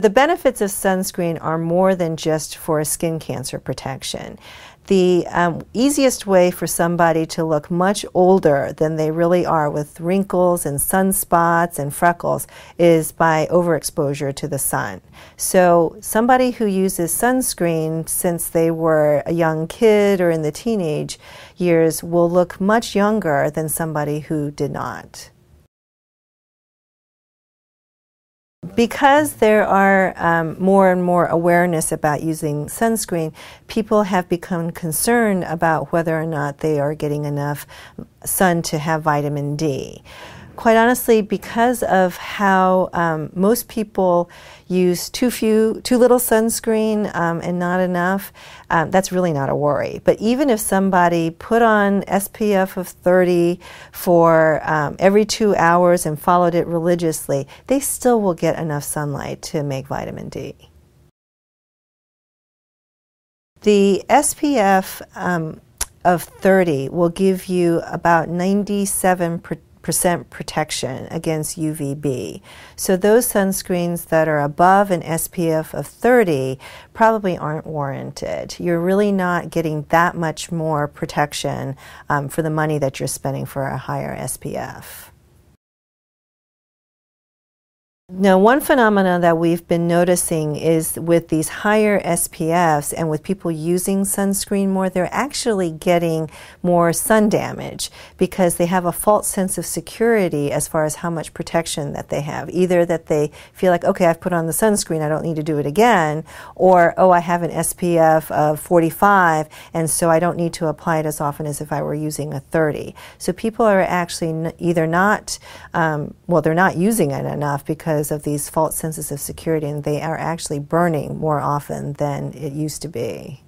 The benefits of sunscreen are more than just for skin cancer protection. The easiest way for somebody to look much older than they really are, with wrinkles and sunspots and freckles, is by overexposure to the sun. So somebody who uses sunscreen since they were a young kid or in the teenage years will look much younger than somebody who did not. Because there are more and more awareness about using sunscreen, people have become concerned about whether or not they are getting enough sun to have vitamin D. Quite honestly, because of how most people use too little sunscreen and not enough, that's really not a worry. But even if somebody put on SPF of 30 for every 2 hours and followed it religiously, they still will get enough sunlight to make vitamin D. The SPF of 30 will give you about 97% protection against UVB. So those sunscreens that are above an SPF of 30 probably aren't warranted. You're really not getting that much more protection for the money that you're spending for a higher SPF. Now, one phenomenon that we've been noticing is with these higher SPFs and with people using sunscreen more, they're actually getting more sun damage because they have a false sense of security as far as how much protection that they have. Either that they feel like, okay, I've put on the sunscreen, I don't need to do it again, or, oh, I have an SPF of 45 and so I don't need to apply it as often as if I were using a 30. So people are actually either not, they're not using it enough because of these false senses of security, and they are actually burning more often than it used to be.